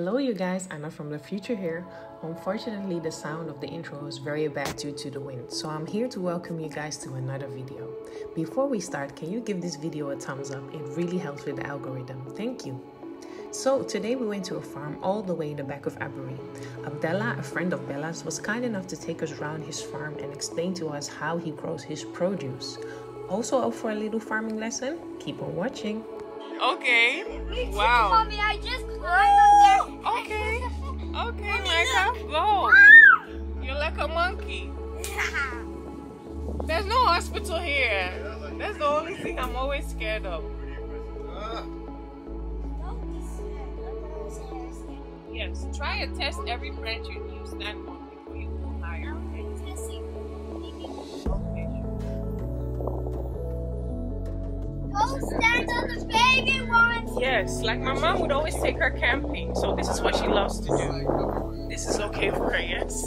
Hello you guys, Anna from the future here. Unfortunately, the sound of the intro was very bad due to the wind, so I'm here to welcome you guys to another video. Before we start, can you give this video a thumbs up? It really helps with the algorithm. Thank you. So today we went to a farm all the way in the back of Aburi. Abdullah, a friend of Bella's, was kind enough to take us around his farm and explain to us how he grows his produce. Also up for a little farming lesson? Keep on watching. Okay. Wow. I just climbed up there. Okay. Okay, Micah, go. You're like a monkey. There's no hospital here. That's the only thing I'm always scared of. Don't be scared. Yes. Try and test every branch you use that one before you go higher. Don't stand on the baby ones! Yes, like my mom would always take her camping, so this is what she loves to do. This is okay for her, yes.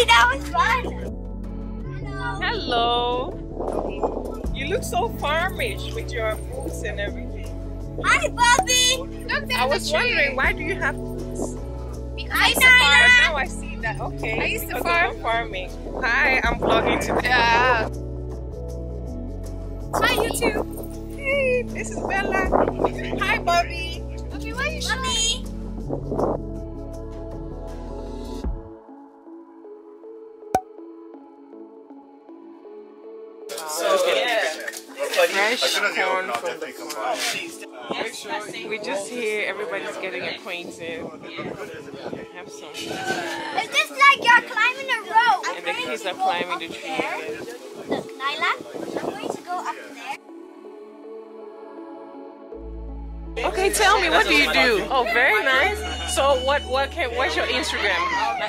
That was fun! Hello! Hello! You look so farmish with your boots and everything. Hi, Bobby! Look, I was wondering, why do you have boots? Because I know, now I see. Okay, I used to farm. Farming. Hi, I'm vlogging today. Yeah. Hi, YouTube. Hey, this is Bella. Hi, Bobby. Okay, why are you showing me? So, yeah. Fresh corn from the farm. We just hear everybody's getting acquainted. Have some. It's just like you're climbing a rope. And the kids are climbing the tree. Look, Nyla, I'm going to go up there. Okay, tell me, what do you do? Oh, very nice. So, what's your Instagram?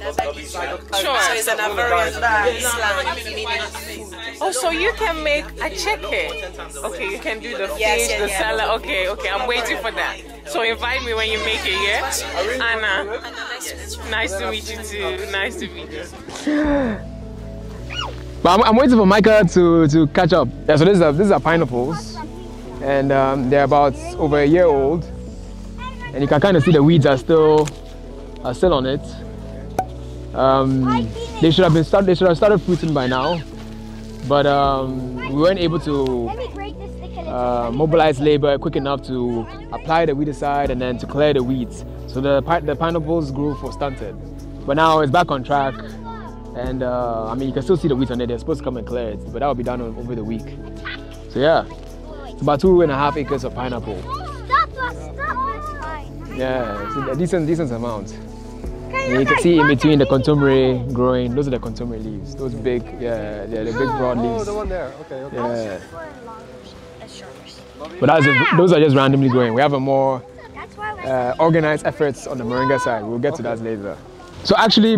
Sure. So it's an Ivorian dance. Oh, so you can make a cheque. Okay, you can do the fish, the salad. Okay, okay, I'm waiting for that. So invite me when you make it, yeah? Anna. Nice to meet you too. Nice to meet you. But I'm waiting for Micah to catch up. Yeah, so these are pineapples, and they're about over a year old, and you can kind of see the weeds are still on it. They should have started fruiting by now, but we weren't able to mobilize labor quick enough to apply the weedicide and then to clear the weeds. So the pineapples growth was stunted, but now it's back on track, and I mean you can still see the weeds on it. They're supposed to come and clear it, but that will be done over the week. So yeah, it's about 2.5 acres of pineapple. Yeah, it's a decent amount. And you can see in between the contemporary growing. Those are the contemporary leaves. Those big, yeah, the big broad leaves. Oh, the one there. Okay, okay. Yeah. But those are just randomly growing. We have a more organized efforts on the moringa side. We'll get to that later. So actually,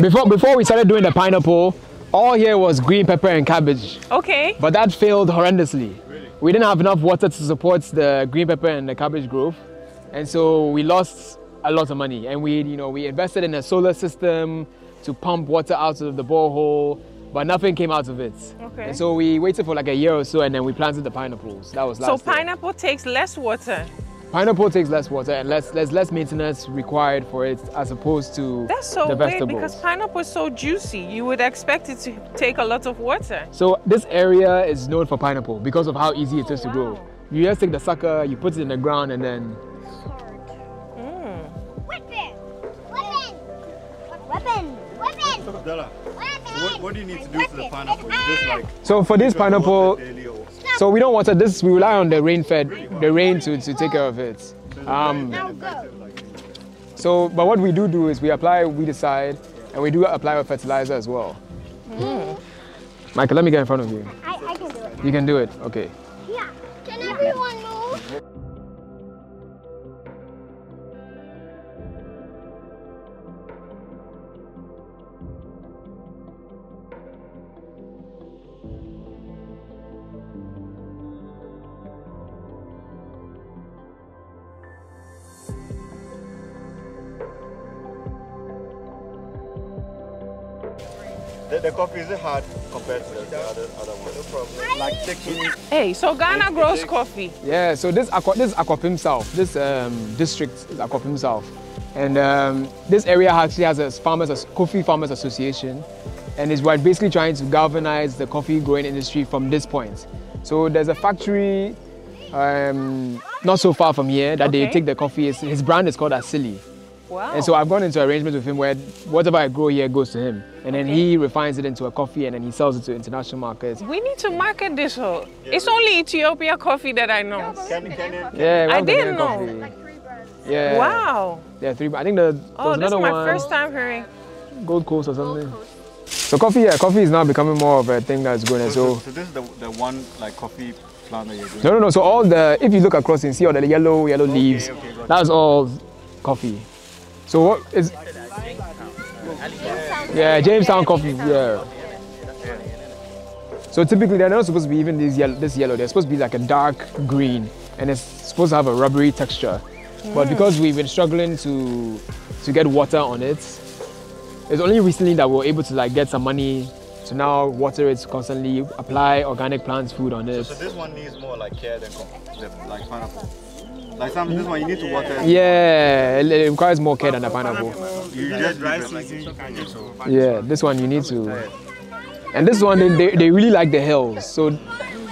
before we started doing the pineapple, all here was green pepper and cabbage. Okay. But that failed horrendously. Really? We didn't have enough water to support the green pepper and the cabbage growth, and so we lost a lot of money, and we invested in a solar system to pump water out of the borehole, but nothing came out of it. Okay. And so we waited for like a year or so, and then we planted the pineapples. That was last year. So pineapple takes less water. Pineapple takes less water and less maintenance required for it as opposed to the vegetables. That's so weird because pineapple is so juicy. You would expect it to take a lot of water. So this area is known for pineapple because of how easy it is to grow. You just take the sucker, you put it in the ground, and then what do you need to do for the pineapple? So for this pineapple, so we don't water this. We rely on the rain to take care of it. But what we do is we apply weedicide, and we do apply a fertilizer as well. Mm. Michael, let me get in front of you. I can do it. You can do it. Okay. Yeah. Can everyone move? The coffee is hard compared to the other one. No problem. Like taking. Hey, so Ghana grows coffee. Yeah, so this is Akwapim South. This district is Akwapim South. And this area actually has a coffee farmers association, and is basically trying to galvanize the coffee growing industry from this point. So there's a factory not so far from here that they take the coffee. His brand is called Asili. Wow. And so I've gone into arrangements with him where whatever I grow here goes to him. And then he refines it into a coffee and then he sells it to international markets. We need to market this whole. Yeah, it's only Ethiopia coffee that I know. Yeah, I didn't know. Like 3 brands. Yeah. Wow. Yeah, 3. I think there's another one. Oh, this is my first time hearing. Gold Coast or something. Gold Coast. So coffee is now becoming more of a thing that's going. So this is the one like coffee plant that you're doing? No. So all the, if you look across and see all the yellow leaves, that's all coffee. So what is? Yeah, Jamestown coffee. Yeah. So typically they're not supposed to be even this yellow. They're supposed to be like a dark green, and it's supposed to have a rubbery texture. But because we've been struggling to get water on it, it's only recently that we were able to like get some money to now water it constantly, apply organic plants food on it. So this one needs more like care than like pineapple. Like this one, you need to water. Yeah, it requires more care than the pineapple. You just dry season. Yeah, this one you need to. And this one, they really like the hills. So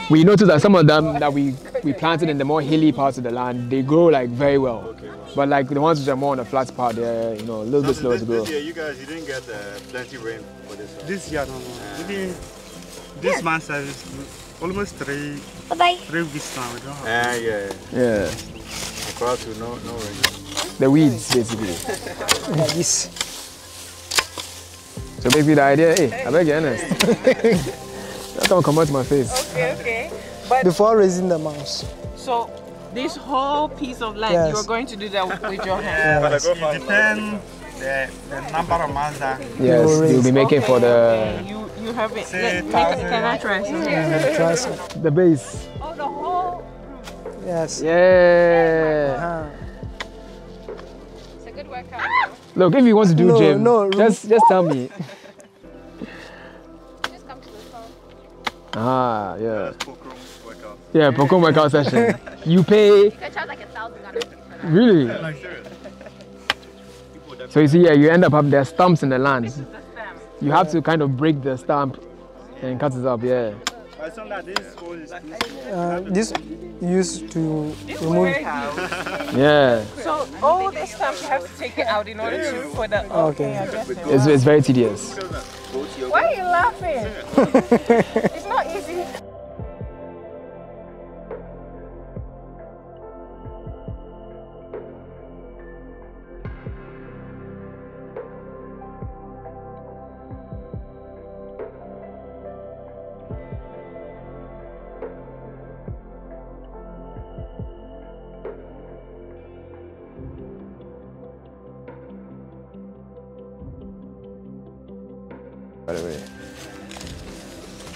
we noticed that some of them that we planted in the more hilly parts of the land, they grow like very well. But like the ones which are more on the flat part, they're a little bit slower to grow. This year, you didn't get plenty rain for this one. This year, maybe this month is almost 3 weeks now. Yeah. Crowd to no rain. The weeds, basically. Yes. So maybe the idea, I beg you, honest. That don't come out my face. Okay. But before raising the mouse. So this whole piece of land, you are going to do that with your hands. Yeah, it depends the number of mouse that you'll be making for the. You have it. Can I try? The base. Oh, the whole. Yes. Yeah. It's a good workout. Look, if you want to do gym, just tell me. Just come to the farm. Ah, yeah. Yeah, Pokemon workout session. You pay. You can charge like $1,000 for that. Really? Yeah, like serious. So you see, you end up there are stumps in the land. This is the stamp. You have to kind of break the stump and cut it up. Yeah. This used to remove. Yeah. So all the stamps you have to take it out in order to for the. It's very tedious. Why are you laughing? It's not easy. By the way,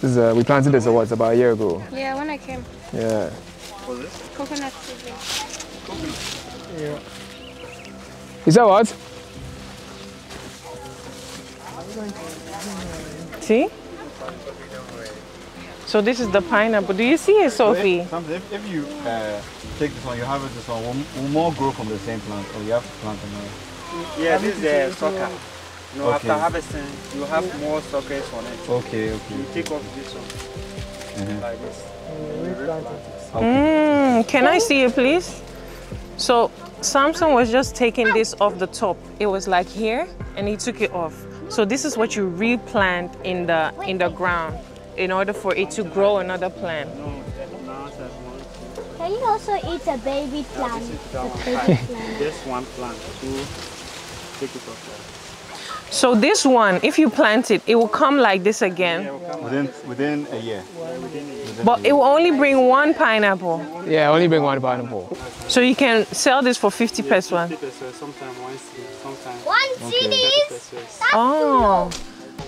this is we planted this about a year ago. Yeah, when I came. Yeah. What was this? Coconut seedling. Yeah. Is that what? See? So this is the pineapple. Do you see it, Sophie? So if you take this one, you harvest this one. Will more grow from the same plant, or you have to plant another? Yeah, this is the soccer. No, after harvesting, you have more sockets on it. Okay. You take off this one, like this. Can I see it, please? So Samson was just taking this off the top. It was like here, and he took it off. So this is what you replant in the ground in order for it to grow another plant. Can you also eat a baby plant? Just one plant. Take it off there. So this one, if you plant it, it will come like this again. Yeah, within a year. But it will only bring one pineapple. Yeah, only bring one pineapple. So you can sell this for 50 pesos. 50 pesos, sometimes sometimes. One cities? Oh,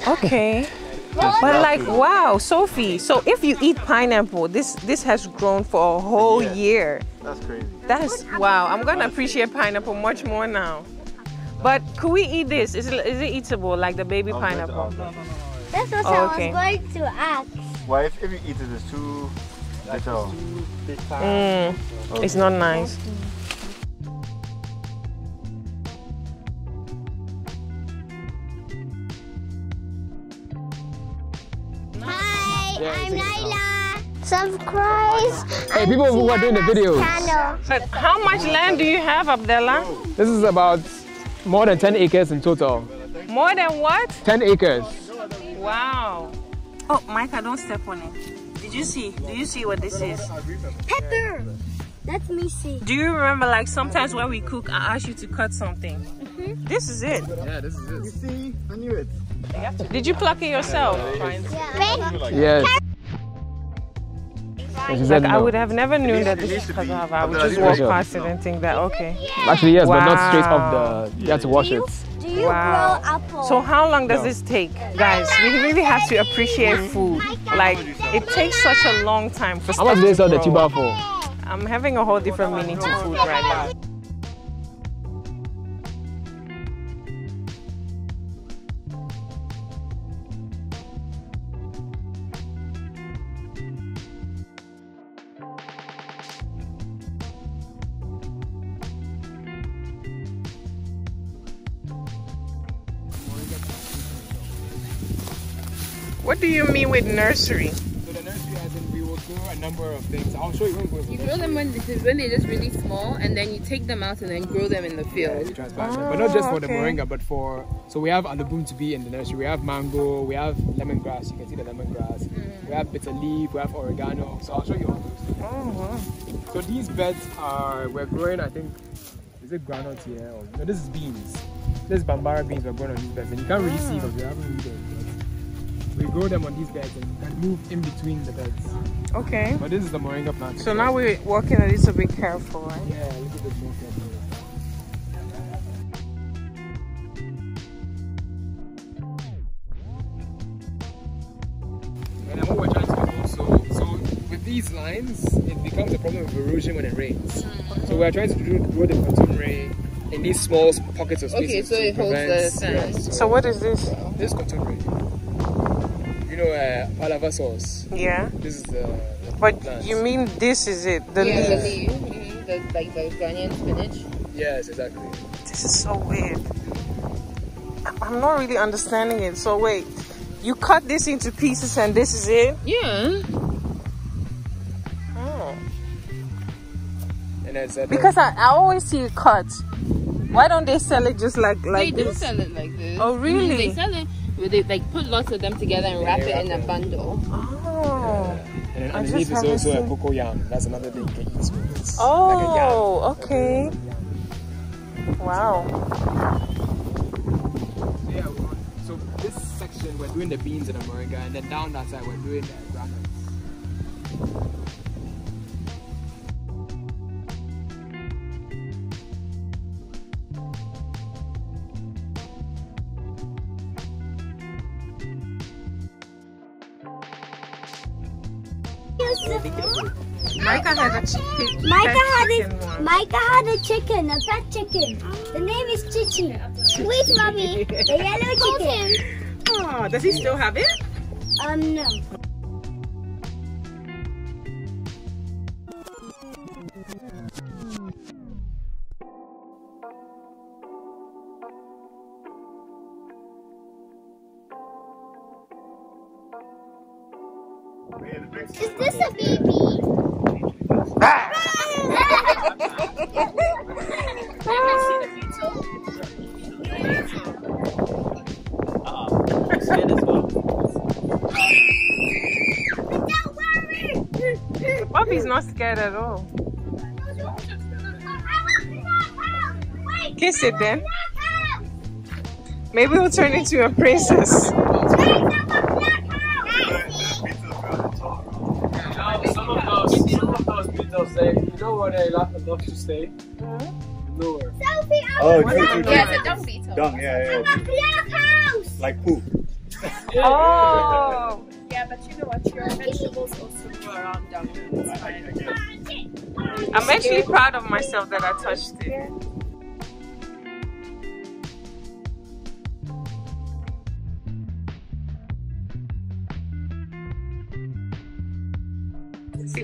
okay. But like, wow, Sophie, so if you eat pineapple, this has grown for a whole year. That's crazy. That's, wow, I'm going to appreciate pineapple much more now. But could we eat this? Is it eatable, like the baby pineapple? No. That's what I was going to ask. Why if you eat it, it's too little? It's not nice. I'm Laila. Subscribe. Hey, people who are doing the videos. But how much land do you have, Abdullah? This is about more than 10 acres in total. More than what? 10 acres. Wow. Oh, Micah, don't step on it. Did you see? Do you see what this is? Pepper. Let me see. Do you remember, like, sometimes when we cook, I ask you to cut something? Mm-hmm. This is it. Yeah, this is it. You see? I knew it. Did you pluck it yourself? Yeah. Yes. Like, I would have never known that this is cassava. I would just walk past it and think that, okay. Actually, yes, but not straight off the... You have to wash it. Do you grow apples? So how long does this take? Guys, we really have to appreciate food. Like, it takes such a long time for stuff to grow. How much do they sell the tuber for? I'm having a whole different meaning to food right now. What do you mean with nursery? So the nursery, as in, we will grow a number of things. I'll show you when we grow them when they're just really small, and then you take them out and then grow them in the field. Yeah, but not just for the moringa, but for... So we have alubum to be in the nursery. We have mango, we have lemongrass. You can see the lemongrass. We have bitter leaf, we have oregano. So I'll show you all those things. So these beds are... We're growing, I think... Is it groundnut here? Or, no, this is beans. This is Bambara beans we're growing on these beds. And you can't really see because we haven't really done it. We grow them on these beds and you can move in between the beds. Okay. But this is the moringa plant. So now we're walking a little bit careful, right? Yeah, a little bit more careful. And what we're trying to do also, so with these lines, it becomes a problem of erosion when it rains. So we're trying to grow the quantum rain in these small pockets of space. Okay, so it holds the sand. So what is this? This quantum rain. You know, palava sauce. Yeah. This is the plant. You mean this is it? The leaf? The leaf. Like the Ghanaian spinach. Yes, exactly. This is so weird. I'm not really understanding it. So wait, you cut this into pieces and this is it? Yeah. Oh. And that's it. Because I always see it cut. Why don't they sell it just like this? They do sell it like this. Oh, really? They sell it. They like put lots of them together and wrap it in a bundle. Oh. Yeah. And then underneath is also a cocoa yam. That's another thing you can eat with this. Oh, like okay. Wow. So, yeah, so this section we're doing the beans and the moringa, and then down that side we're doing the groundnuts. Micah had a chicken, a fat chicken. The name is Chichi. Wait, mommy, the yellow chicken. Oh, does he still have it? No. Is this a baby? He's not scared at all. Kiss it then. Maybe we'll turn into a princess. Some of those people say, you know what I love to say? Lure. Oh, yeah, the dung beetle. Dung, yeah. Like poop. Oh. Yeah, but you know what? Your vegetables also grow around down there. I'm actually proud of myself that I touched it.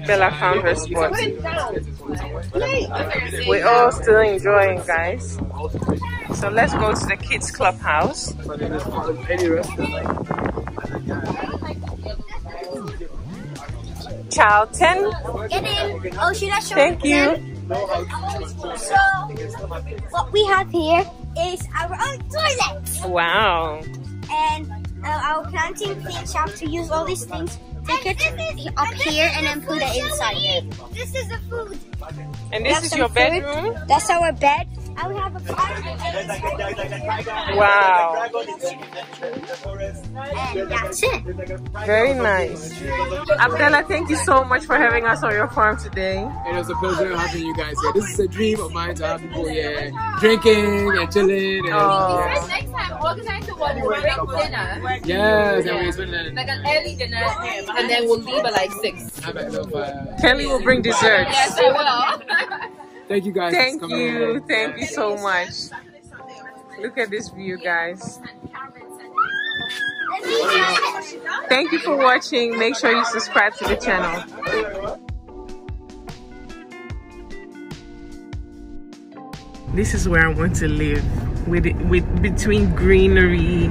Bella found her spot. We're all still enjoying, guys. So let's go to the kids' clubhouse. Charlton. Get in. Oh, should I show Thank you. So, what we have here is our own toilet. Wow. And our planting things have to use all these things. Take it up here and then put it inside it. This is the food. And this is your bedroom? That's our bed. I would have a fire. Wow. And that's it. Very nice. Abdullah, thank you so much for having us on your farm today. It was a pleasure having you guys here. This is a dream of mine to have people here drinking and chilling. And next time, organize the one to bring dinner. Yes, yeah. Like an early dinner, and then we'll leave at like 6. Kelly will bring dessert. Yes, I will. Thank you guys. Thank you. Thank you so much. Look at this view, guys. Thank you for watching. Make sure you subscribe to the channel. This is where I want to live, with between greenery.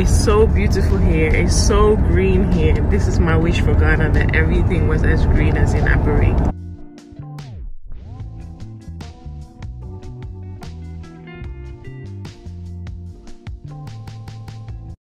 It's so beautiful here. It's so green here. This is my wish for Ghana, that everything was as green as in Aburi.